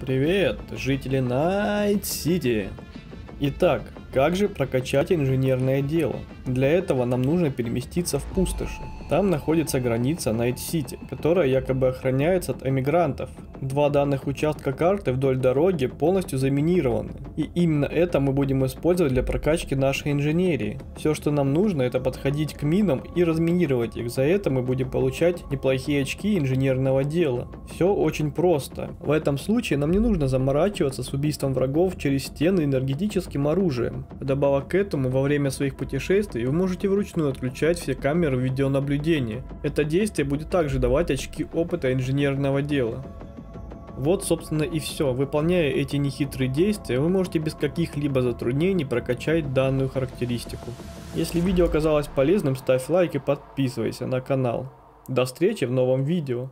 Привет, жители Найт-Сити! Итак, как же прокачать инженерное дело? Для этого нам нужно переместиться в пустоши. Там находится граница Найт-Сити, которая якобы охраняется от эмигрантов. Два данных участка карты вдоль дороги полностью заминированы. И именно это мы будем использовать для прокачки нашей инженерии. Все, что нам нужно, это подходить к минам и разминировать их. За это мы будем получать неплохие очки инженерного дела. Все очень просто. В этом случае нам не нужно заморачиваться с убийством врагов через стены энергетическим оружием. Вдобавок к этому, во время своих путешествий вы можете вручную отключать все камеры видеонаблюдения. Это действие будет также давать очки опыта инженерного дела. Вот, собственно, и все. Выполняя эти нехитрые действия, вы можете без каких-либо затруднений прокачать данную характеристику. Если видео оказалось полезным, ставь лайк и подписывайся на канал. До встречи в новом видео!